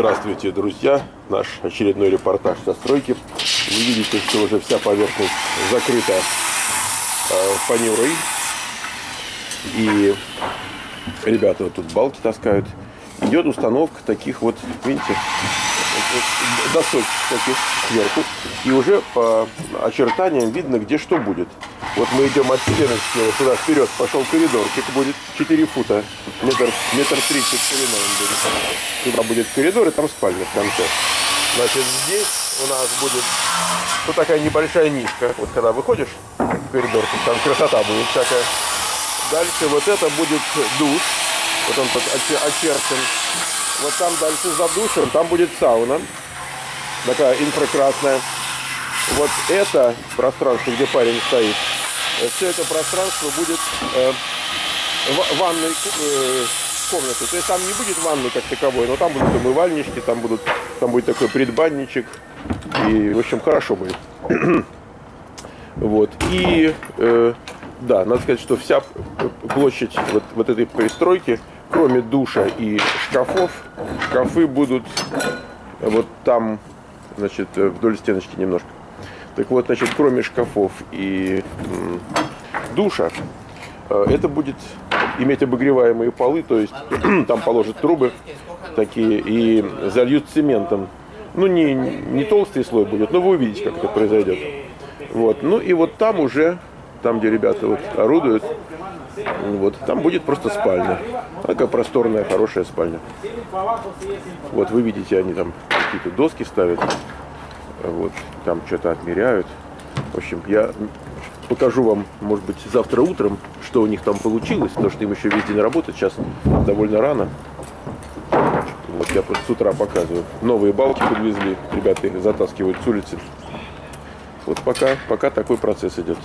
Здравствуйте, друзья! Наш очередной репортаж со стройки. Вы видите, что уже вся поверхность закрыта фанерой. И ребята вот тут балки таскают. Идет установка таких вот, видите, досок таких сверху. И уже по очертаниям видно, где что будет. Вот мы идем от стеночки вот туда вперед, пошел коридор. Это будет 4 фута, метр 30 шириной будет. Туда будет коридор, и там спальня в конце. Значит, здесь у нас будет вот такая небольшая нишка. Вот когда выходишь в коридор, там красота будет всякая. Дальше вот это будет душ. Вот он тут очерчен. Вот там дальше за душем, там будет сауна. Такая инфракрасная. Вот это пространство, где парень стоит, все это пространство будет ванной комнатой. То есть там не будет ванны как таковой, но там будут умывальнички, там будет такой предбанничек. И, в общем, хорошо будет. Вот. И, да, надо сказать, что вся площадь вот этой пристройки, кроме душа и шкафов, шкафы будут вот там, значит, вдоль стеночки немножко. Так вот, значит, кроме шкафов и душа, это будет иметь обогреваемые полы, то есть там положат трубы такие и зальют цементом. Ну, не толстый слой будет, но вы увидите, как это произойдет. Вот. Ну и вот там уже, там, где ребята вот орудуют, вот, там будет просто спальня. Такая просторная, хорошая спальня. Вот, вы видите, они там какие-то доски ставят. Вот, там что-то отмеряют. В общем, я покажу вам, может быть, завтра утром, что у них там получилось, потому что им еще весь день работать, сейчас довольно рано. Вот, я просто с утра показываю. Новые балки подвезли, ребята их затаскивают с улицы. Вот пока такой процесс идет.